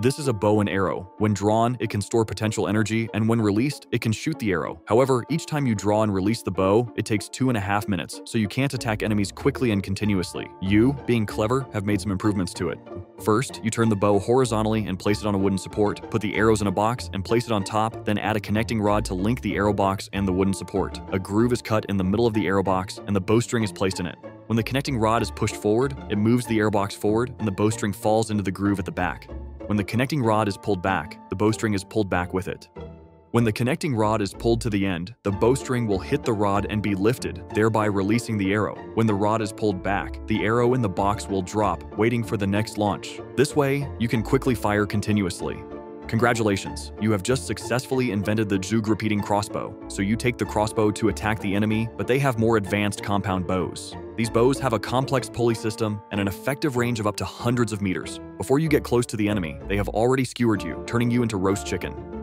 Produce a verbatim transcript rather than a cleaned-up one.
This is a bow and arrow. When drawn, it can store potential energy, and when released, it can shoot the arrow. However, each time you draw and release the bow, it takes two and a half minutes, so you can't attack enemies quickly and continuously. You, being clever, have made some improvements to it. First, you turn the bow horizontally and place it on a wooden support, put the arrows in a box and place it on top, then add a connecting rod to link the arrow box and the wooden support. A groove is cut in the middle of the arrow box, and the bowstring is placed in it. When the connecting rod is pushed forward, it moves the arrow box forward, and the bowstring falls into the groove at the back. When the connecting rod is pulled back, the bowstring is pulled back with it. When the connecting rod is pulled to the end, the bowstring will hit the rod and be lifted, thereby releasing the arrow. When the rod is pulled back, the arrow in the box will drop, waiting for the next launch. This way, you can quickly fire continuously. Congratulations, you have just successfully invented the Zhuge repeating crossbow, so you take the crossbow to attack the enemy, but they have more advanced compound bows. These bows have a complex pulley system and an effective range of up to hundreds of meters. Before you get close to the enemy, they have already skewered you, turning you into roast chicken.